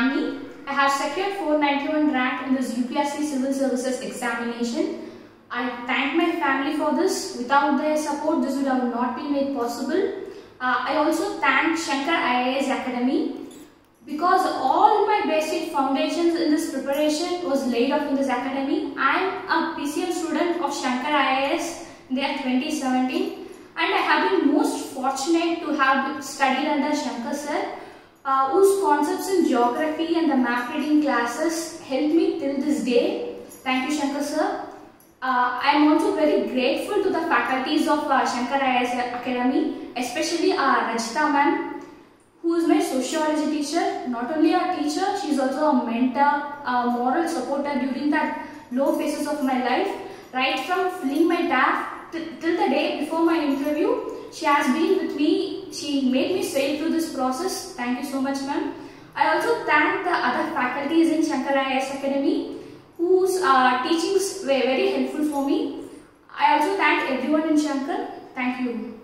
Yamini. I have secured 491 rank in this UPSC Civil Services examination. I thank my family for this. Without their support, this would have not been made possible. I also thank Shankar IAS Academy, because all my basic foundations in this preparation was laid off in this academy. I am a PCM student of Shankar IAS in the year 2017, and I have been most fortunate to have studied under Shankar sir, whose concepts in geography and the map reading classes helped me till this day. Thank you, Shankar sir. I am also very grateful to the faculties of Shankar IAS Academy, especially Rajita ma'am, who is my sociology teacher. Not only a teacher, she is also a mentor, a moral supporter during that low phases of my life. Right from filling my DAF till the day before my interview, she has been with me. She made me sail through this process. Thank you so much, ma'am. I also thank the other faculties in Shankar IAS Academy, whose teachings were very helpful for me. I also thank everyone in Shankar. Thank you.